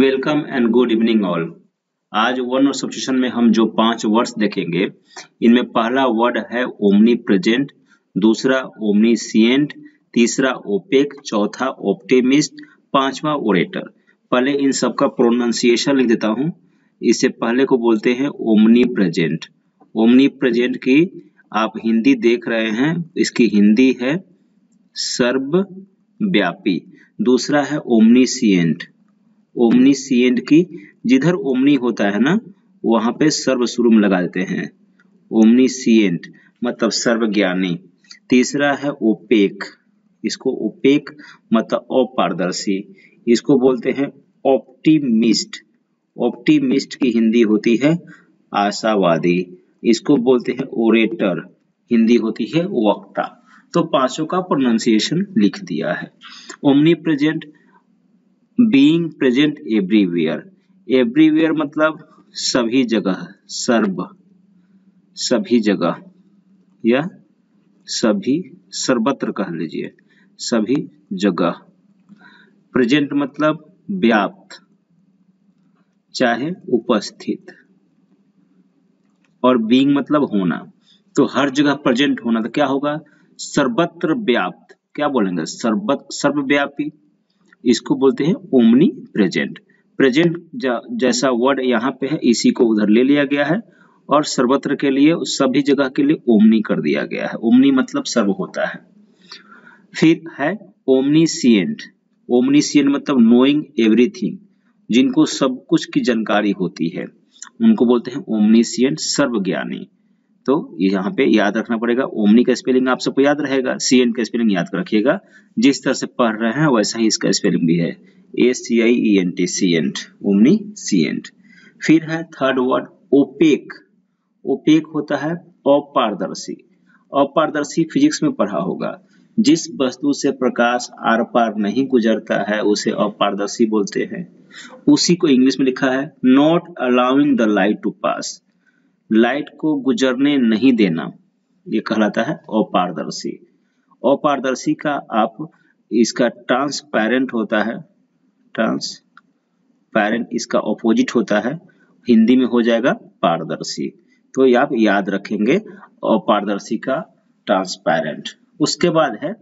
Welcome and good evening all. आज word और substitution में हम जो 5 वर्ड्स देखेंगे, इनमें पहला वर्ड है ओमनी प्रेजेंट, दूसरा ओमनीसिएंट, तीसरा ओपेक, चौथा ऑप्टिमिस्ट, पांचवा ओरेटर। पहले इन सबका प्रोनाउंसिएशन लिख देता हूं। इससे पहले को बोलते हैं ओमनी प्रेजेंट। ओमनी प्रेजेंट की आप हिंदी देख रहे हैं, इसकी हिंदी है सर्वव्यापी। दूसरा है ओमनीसिएंट। ओमनीसिएंट की जिधर ओमनी होता है ना, वहां पे सर्व शुरू लगा देते हैं, ओमनीसिएंट मतलब सर्वज्ञानी। तीसरा है ओपेक, इसको ओपेक मतलब अपारदर्शी, इसको बोलते हैं ऑप्टिमिस्ट। ऑप्टिमिस्ट की हिंदी होती है आशावादी, इसको बोलते हैं ओरेटर, हिंदी होती है वक्ता। तो पांचों का प्रोनाउंसिएशन लिख दिया है। Omnipresent, being present everywhere. Everywhere मतलब सभी जगह, सर्व सभी जगह या सभी सर्वत्र कह लीजिए, सभी जगह। प्रेजेंट मतलब व्याप्त चाहे उपस्थित, और बीइंग मतलब होना। तो हर जगह प्रेजेंट होना, तो क्या होगा? सर्वत्र व्याप्त। क्या बोलेंगे? सर्वव्यापी, इसको बोलते हैं ओमनी प्रेजेंट। प्रेजेंट जैसा वर्ड यहाँ पे है, इसी को उधर ले लिया गया है और सर्वत्र के लिए, सभी जगह के लिए ओमनी कर दिया गया है। ओमनी मतलब सर्व होता है। फिर है ओमनीसिएंट। ओमनीसिएंट मतलब नोइंग एवरीथिंग, जिनको सब कुछ की जानकारी होती है, उनको बोलते हैं ओमनीसिएंट, सर्वज्ञानी। तो यहाँ पे याद रखना पड़ेगा, ओमनी का स्पेलिंग आप सबको याद रहेगा, सीएन का स्पेलिंग याद रखिएगा। जिस तरह से पढ़ रहे हैं वैसा ही इसका स्पेलिंग भी है, ACIENT, सीएंट, ओमनी सीएंट। फिर है थर्ड वर्ड ओपेक। ओपेक होता है अपारदर्शी। अपारदर्शी फिजिक्स में पढ़ा होगा, जिस वस्तु से प्रकाश आर पार नहीं गुजरता है उसे अपारदर्शी बोलते हैं। उसी को इंग्लिश में लिखा है not allowing the light to pass, light को गुजरने नहीं देना, ये कहलाता है अपारदर्शी। अपारदर्शी का आप इसका ट्रांसपेरेंट होता है, ट्रांसपेरेंट इसका ऑपोजिट होता है, हिंदी में हो जाएगा पारदर्शी। तो आप याद रखेंगे अपारदर्शी का ट्रांसपेरेंट। उसके बाद है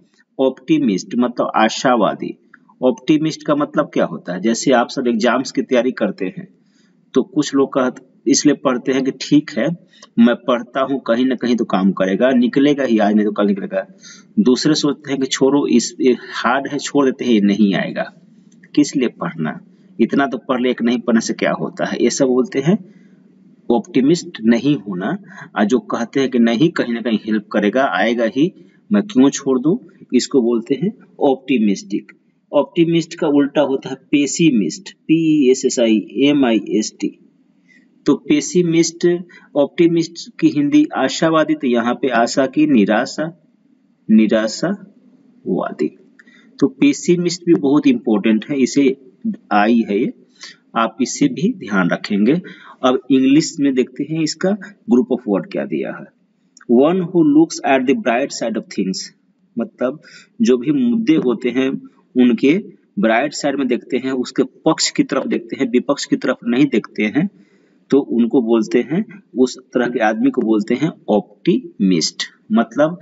ऑप्टिमिस्ट मतलब आशावादी। ऑप्टिमिस्ट का मतलब क्या होता है? जैसे आप सब एग्जाम्स की तैयारी करते हैं तो कुछ लोग कहते इसलिए पढ़ते हैं कि ठीक है मैं पढ़ता हूँ, कहीं ना कहीं तो काम करेगा, निकलेगा ही, आज नहीं तो कल निकलेगा। दूसरे सोचते हैं कि छोड़ो, इस हार्ड है, छोड़ देते हैं, ये नहीं आएगा, किस लिए पढ़ना, इतना तो पढ़ ले, एक नहीं पढ़ने से क्या होता है, ये सब बोलते हैं ऑप्टिमिस्ट नहीं होना। और जो कहते हैं कि नहीं, कहीं ना कहीं हेल्प करेगा, आएगा ही, मैं क्यों छोड़ दूँ, इसको बोलते हैं ऑप्टिमिस्टिक। ऑप्टिमिस्ट का उल्टा होता है पेसिमिस्ट, PESSIMIST। तो पेसिमिस्ट, ऑप्टिमिस्ट की हिंदी आशावादी, तो यहाँ पे आशा की निराशा, निराशावादी। तो पेसिमिस्ट भी बहुत इंपॉर्टेंट है, इसे आई है ये, आप इससे भी ध्यान रखेंगे। अब इंग्लिश में देखते हैं इसका ग्रुप ऑफ वर्ड क्या दिया है। One who looks at the bright side of things, मतलब जो भी मुद्दे होते हैं उनके ब्राइट साइड में देखते हैं, उसके पक्ष की तरफ देखते हैं, विपक्ष की तरफ नहीं देखते हैं, तो उनको बोलते हैं, उस तरह के आदमी को बोलते हैं ऑप्टिमिस्ट। मतलब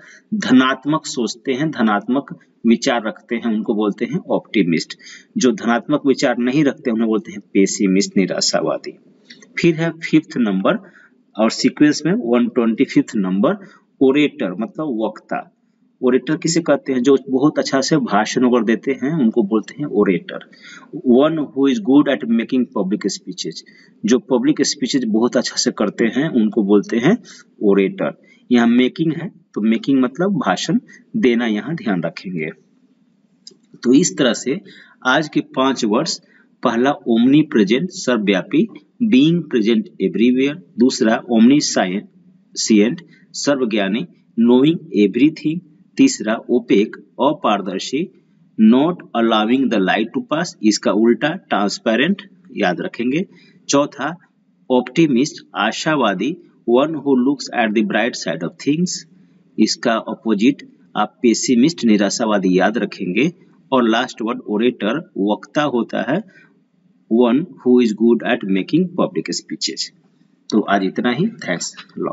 धनात्मक सोचते हैं, धनात्मक विचार रखते हैं, उनको बोलते हैं ऑप्टिमिस्ट। जो धनात्मक विचार नहीं रखते उन्हें बोलते हैं पेसिमिस्ट, निराशावादी। फिर है फिफ्थ नंबर और सीक्वेंस में 125 नंबर ओरेटर मतलब वक्ता। ओरेटर किसे कहते हैं? जो बहुत अच्छा से भाषण वगैरह देते हैं, उनको बोलते हैं orator. One who is good at making public speeches, जो पब्लिक स्पीचेज बहुत अच्छा से करते हैं, उनको बोलते हैं ओरेटर। यहाँ मेकिंग है, तो मेकिंग मतलब भाषण देना, यहाँ ध्यान रखेंगे। तो इस तरह से आज के 5 वर्ड्स, पहला ओमनी प्रेजेंट सर्वव्यापी, बीइंग प्रेजेंट एवरीवेयर, दूसरा ओमनीसिएंट सर्वज्ञानी, नोइंग एवरीथिंग, तीसरा ओपेक अपारदर्शी, not allowing the light to pass, इसका उल्टा ट्रांसपेरेंट, याद रखेंगे। चौथा ऑप्टिमिस्ट आशावादी, one who looks at the bright side of things, इसका अपोजिट आप पेसिमिस्ट निराशावादी याद रखेंगे। और लास्ट वर्ड ओरेटर वक्ता होता है, one who is good at making public speeches. तो आज इतना ही, थैंक्स लॉट।